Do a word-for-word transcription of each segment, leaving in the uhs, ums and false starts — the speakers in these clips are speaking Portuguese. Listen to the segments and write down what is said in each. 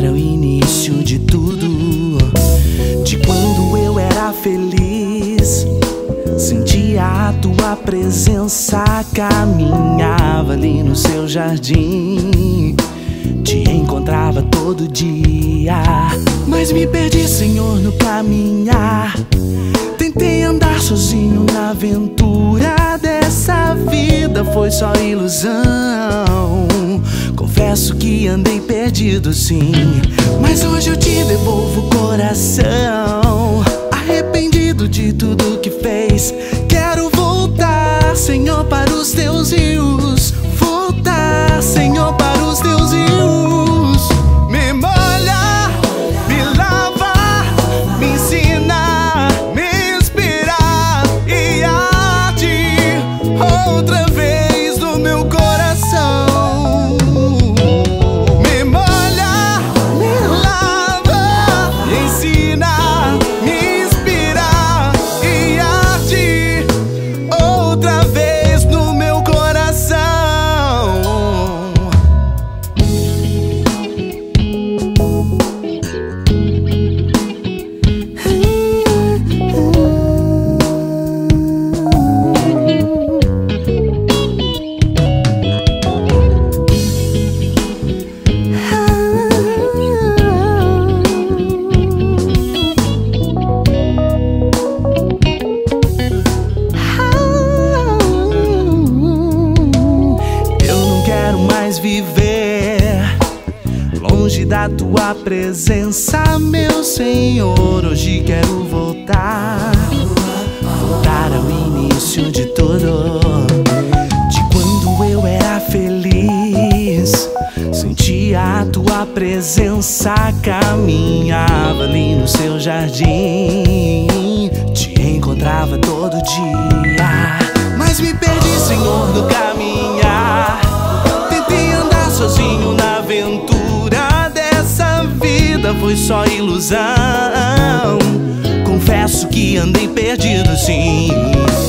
voltar ao início de tudo, de quando eu era feliz. Sentia a tua presença, caminhava ali no seu jardim, te encontrava todo dia, mas me perdi, Senhor, no caminhar. Tentei andar sozinho na aventura dessa vida, foi só ilusão. Confesso que andei perdido, sim, mas hoje eu te devolvo o coração, arrependido de tudo que fez. Quero voltar, Senhor, para os teus rios. Voltar, Senhor, para os teus rios. Me molha, me lava, me ensina, me inspira e arde outra vez no meu coração. Da tua presença, meu Senhor, hoje quero voltar, voltar ao início de tudo, de quando eu era feliz. Sentia a tua presença, caminhava ali no seu jardim, te encontrava todo dia, mas me perdi, Senhor, no caminhar. Tentei andar sozinho na aventura, foi só ilusão. Confesso que andei perdido, sim,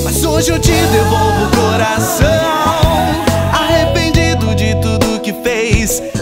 mas hoje eu te devolvo o coração, arrependido de tudo que fez.